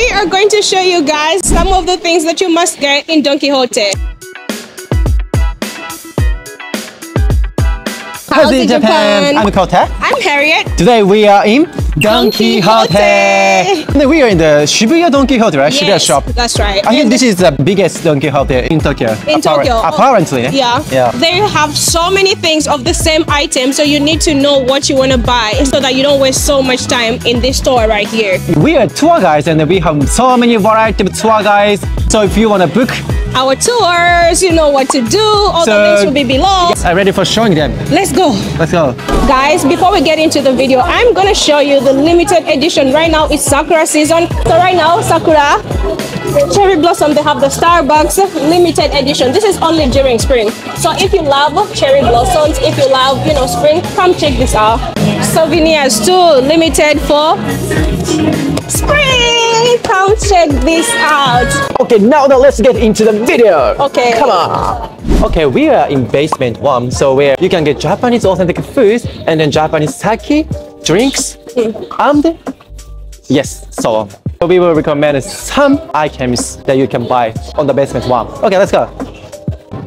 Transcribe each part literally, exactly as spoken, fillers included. we are going to show you guys some of the things that you must get in Don Quixote. Kose in Japan. Japan. I'm Kota. I'm Harriet. Today we are in Don Quixote. Quixote. We are in the Shibuya Don Quixote, right? Yes, Shibuya shop. That's right. I think this is the biggest Don Quixote in Tokyo. In Tokyo. Apparently. Oh, yeah. Yeah. They have so many things of the same item, so you need to know what you want to buy so that you don't waste so much time in this store right here. We are tour guides and we have so many variety of tour guides. So if you want to book our tours, you know what to do. All so, the links will be below. Yes, I'm ready for showing them. Let's go. Let's go. Guys, before we get into the video, I'm going to show you the limited edition. Right now it's Sakura season. So right now, Sakura, cherry blossom, they have the Starbucks limited edition. This is only during spring. So if you love cherry blossoms, if you love, you know, spring, come check this out. Souvenirs too, limited for spring. Come check this out. Okay, now that let's get into the video. Okay, come on. Okay, we are in basement one, so where you can get Japanese authentic foods and then Japanese sake, drinks, and yes, so on. So we will recommend some items that you can buy on the basement one. Okay, let's go.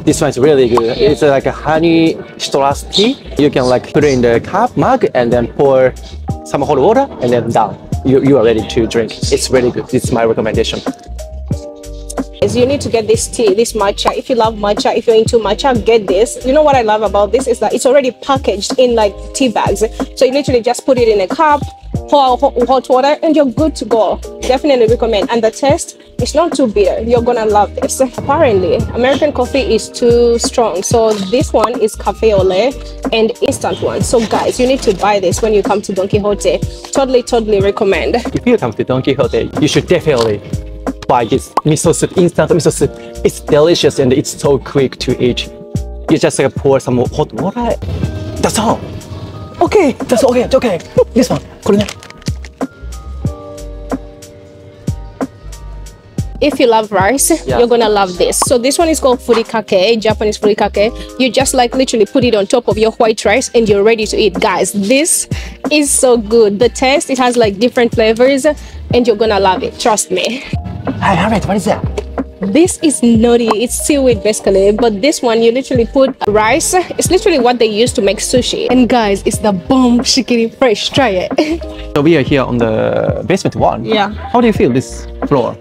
This one's really good. It's like a honey citrus tea. You can like put it in the cup mug and then pour some hot water and then down. You, you are ready to drink. It's really good. It's my recommendation. Is you need to get this tea, this matcha. If you love matcha, if you're into matcha, get this. You know what I love about this is that it's already packaged in like tea bags. So you literally just put it in a cup, pour hot water, and you're good to go. Definitely recommend. And the taste, it's not too bitter. You're gonna love this. Apparently, American coffee is too strong. So this one is cafe au lait and instant one. So guys, you need to buy this when you come to Don Quixote. Totally, totally recommend. If you come to Don Quixote, you should definitely buy this miso soup, instant miso soup. It's delicious and it's so quick to eat. You just like, pour some hot water. That's all. Okay, that's okay, okay. This one. If you love rice, yeah, you're gonna love this. So this one is called furikake, Japanese furikake. You just like literally put it on top of your white rice and you're ready to eat. Guys, this is so good. The taste, it has like different flavors and you're gonna love it, trust me. Hi, Harriet, what is that? This is nori. It's seaweed basically, but this one you literally put rice. It's literally what they use to make sushi. And guys, it's the bomb shikiri fresh. Try it. So we are here on the basement one. Yeah. How do you feel this floor?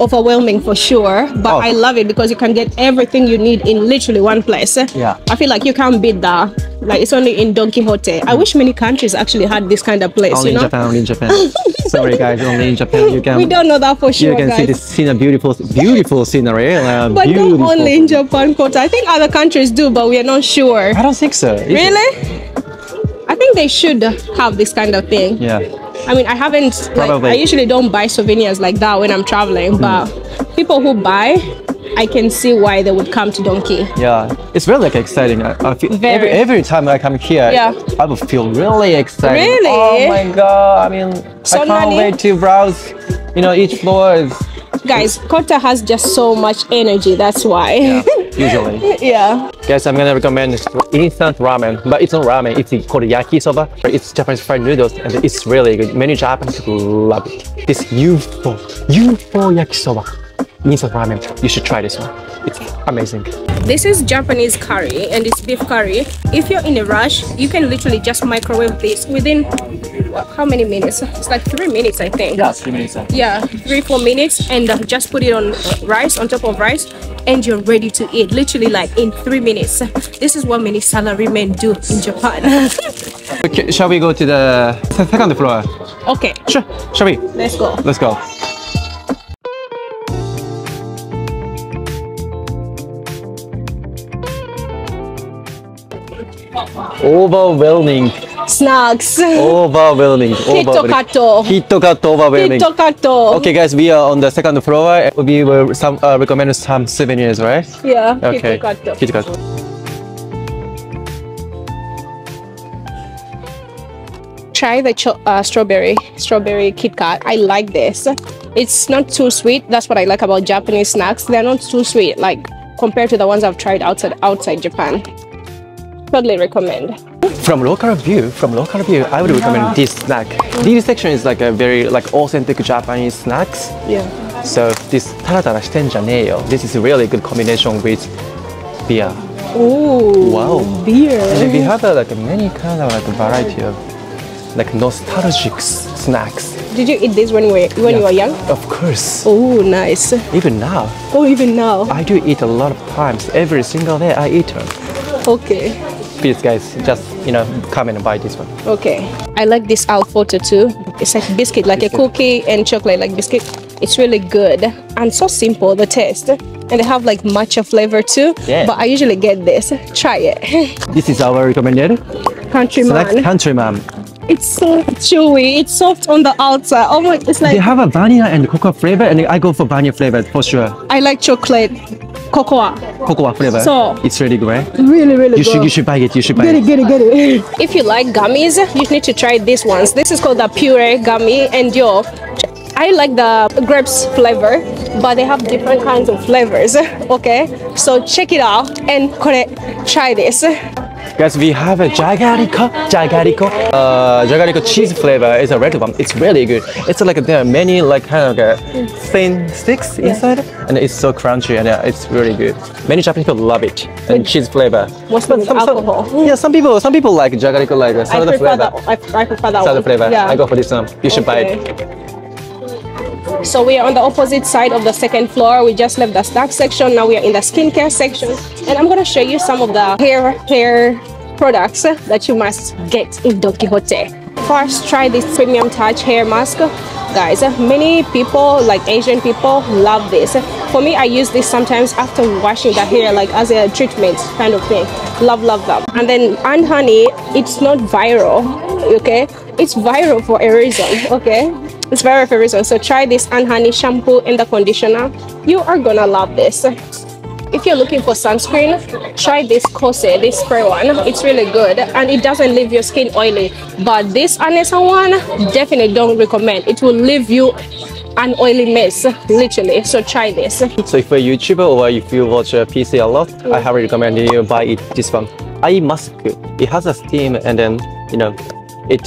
Overwhelming for sure, but oh, I love it because you can get everything you need in literally one place. Yeah. I feel like you can't beat that. Like it's only in Don Quixote. I wish many countries actually had this kind of place. Only you know? in Japan, only in Japan. Sorry guys, only in Japan you can. We don't know that for sure. You can guys. see this scene, beautiful, beautiful scenery. Uh, but beautiful. Not only in Japan, Kota. I think other countries do, but we are not sure. I don't think so. Really? It? I think they should have this kind of thing. Yeah. I mean, I haven't, like, I usually don't buy souvenirs like that when I'm traveling, mm, but people who buy, I can see why they would come to Don Quixote. Yeah, it's really like, exciting. I, I feel every, every time I come here, yeah, I will feel really excited. Really? Oh my god, I mean, so I can't wait to browse, you know, each floor. Is, Guys, Kota has just so much energy, that's why. Yeah, usually. Yeah. Guys, I'm gonna recommend instant ramen, but it's not ramen, it's called yakisoba. It's Japanese fried noodles and it's really good. Many Japanese people love it. This U F O, U F O yakisoba, instant ramen. You should try this one. It's amazing. This is Japanese curry and it's beef curry. If you're in a rush, you can literally just microwave this within how many minutes? It's like three minutes, I think. Yeah, three minutes. I think. Yeah, three, four minutes, and uh, just put it on rice, on top of rice, and you're ready to eat. Literally, like in three minutes. This is what many salarymen do in Japan. Okay, shall we go to the second floor? Okay. Sure. Shall we? Let's go. Let's go. Overwhelming. Snacks. Overwhelming. Kitto-kato. Kitto-kato overwhelming. Kitto-kato. Okay guys, we are on the second floor. We will some, uh, recommend some souvenirs, right? Yeah. Okay. Kitto-kato. Kitto-kato. Try the cho uh, strawberry. Strawberry Kit Kat. I like this. It's not too sweet. That's what I like about Japanese snacks. They're not too sweet, like compared to the ones I've tried outside outside Japan. Totally recommend. From local view, from local view, I would recommend this snack. This section is like a very like authentic Japanese snacks. Yeah. So this taratara shiten jane yo. This is a really good combination with beer. Oh. Wow. Beer. And we have uh, like many kind of like variety of like nostalgic snacks. Did you eat this when we when yeah. you were young? Of course. Oh, nice. Even now. Oh, even now. I do eat a lot of times. Every single day I eat them. Okay. Please, guys, just you know, come and buy this one. Okay. I like this Alfoto too. It's like biscuit, like biscuit. a cookie and chocolate, like biscuit. It's really good and so simple the taste. And they have like matcha flavor too. Yeah. But I usually get this. Try it. This is our recommended countryman. Select countryman. It's so chewy. It's soft on the outside. Oh my! It's like they have a vanilla and cocoa flavor, and I go for vanilla flavor for sure. I like chocolate, cocoa, cocoa flavor. So it's really great. Really, really. You good. should, you should buy it. You should buy get it. Get it, get it, get it. If you like gummies, you need to try these ones. This is called the puree gummy, and yo, I like the grapes flavor, but they have different kinds of flavors. Okay, so check it out and try this. Guys, we have a jagariko, jagariko, uh, jagariko cheese flavor. It's a red one. It's really good. It's like there are many like kind of like, thin sticks yeah. inside, and it's so crunchy and uh, it's really good. Many Japanese people love it. And with cheese flavor. What's the alcohol? Some, yeah, some people, some people like jagariko like uh, soda I flavor. That, I, I prefer that soda one. flavor. Yeah. I go for this one. You should okay. buy it. So we are on the opposite side of the second floor. We just left the snack section. Now we are in the skincare section, and I'm gonna show you some of the hair hair products that you must get in Don Quixote. First, try this premium touch hair mask, guys. Many people, like Asian people, love this. For me, I use this sometimes after washing the hair, like as a treatment kind of thing. Love, love them. And then, and honey, it's not viral, okay? It's viral for a reason, okay? It's very very reason. So try this and honey shampoo and the conditioner. You are gonna love this. If you're looking for sunscreen, try this Kose, this spray one. It's really good and it doesn't leave your skin oily. But this Anessa one, definitely don't recommend. It will leave you an oily mess, literally. So try this. So if you're a YouTuber or if you watch a P C a lot, mm. I highly recommend you buy it, this one. Eye mask. It has a steam and then, you know, it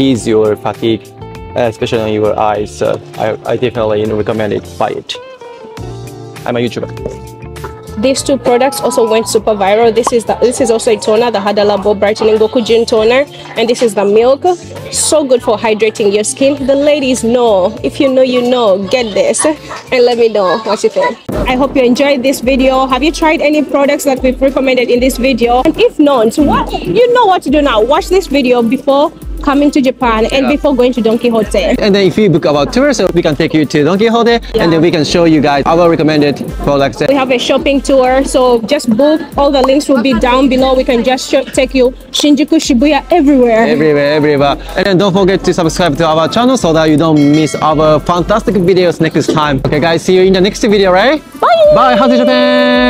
eases your fatigue. Especially on your eyes, so I, I definitely recommend it, buy it. I'm a YouTuber. These two products also went super viral. This is the this is also a toner, the Hadalabo Brightening Gokujin Toner, and this is the milk. So good for hydrating your skin. The ladies know. If you know, you know. Get this and let me know what you think. I hope you enjoyed this video. Have you tried any products that we've recommended in this video? And if not, what you know what to do now. Watch this video before coming to Japan and yeah. before going to Don Quixote. And then if you book our tour, so we can take you to Don Quixote yeah. and then we can show you guys our recommended products. We have a shopping tour, so just book. All the links will be down below. We can just take you Shinjuku, Shibuya, everywhere. Everywhere, everywhere. And then don't forget to subscribe to our channel so that you don't miss our fantastic videos next time. Okay guys, see you in the next video, right? Bye! Bye, How's Japan!